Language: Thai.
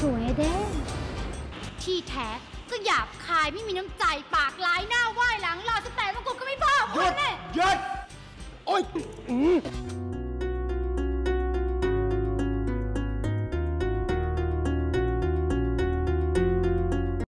สวยเด้ที่แท้ก็หยาบคายไม่มีน้ำใจปากร้ายหน้าไหว้หลังรอจะแต่งมงกุฎก็ไม่บอกหยุดโอ๊ย